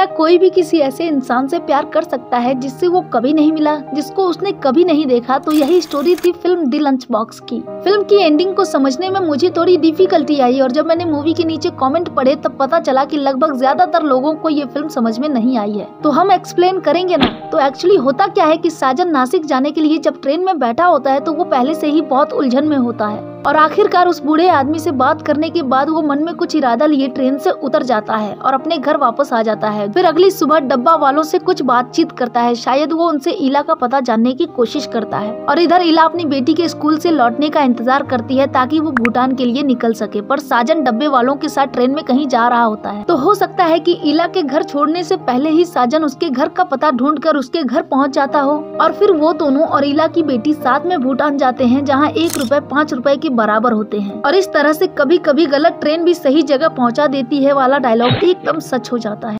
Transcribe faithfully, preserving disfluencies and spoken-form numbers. क्या कोई भी किसी ऐसे इंसान से प्यार कर सकता है जिससे वो कभी नहीं मिला, जिसको उसने कभी नहीं देखा? तो यही स्टोरी थी फिल्म द लंचबॉक्स की। फिल्म की एंडिंग को समझने में मुझे थोड़ी डिफिकल्टी आई और जब मैंने मूवी के नीचे कमेंट पढ़े तब पता चला कि लगभग ज्यादातर लोगों को ये फिल्म समझ में नहीं आई है। तो हम एक्सप्लेन करेंगे ना। तो एक्चुअली होता क्या है कि साजन नासिक जाने के लिए जब ट्रेन में बैठा होता है तो वो पहले से ही बहुत उलझन में होता है और आखिरकार उस बूढ़े आदमी से बात करने के बाद वो मन में कुछ इरादा लिए ट्रेन से उतर जाता है और अपने घर वापस आ जाता है। फिर अगली सुबह डब्बा वालों से कुछ बातचीत करता है, शायद वो उनसे इला का पता जानने की कोशिश करता है। और इधर इला अपनी बेटी के स्कूल से लौटने का इंतजार करती है ताकि वो भूटान के लिए निकल सके, पर साजन डब्बे वालों के साथ ट्रेन में कहीं जा रहा होता है। तो हो सकता है कि इला के घर छोड़ने से पहले ही साजन उसके घर का पता ढूंढकर उसके घर पहुँच जाता हो और फिर वो दोनों और इला की बेटी साथ में भूटान जाते हैं, जहाँ एक रुपए पाँच रुपए के बराबर होते हैं। और इस तरह से कभी कभी गलत ट्रेन भी सही जगह पहुंचा देती है वाला डायलॉग एकदम सच हो जाता है।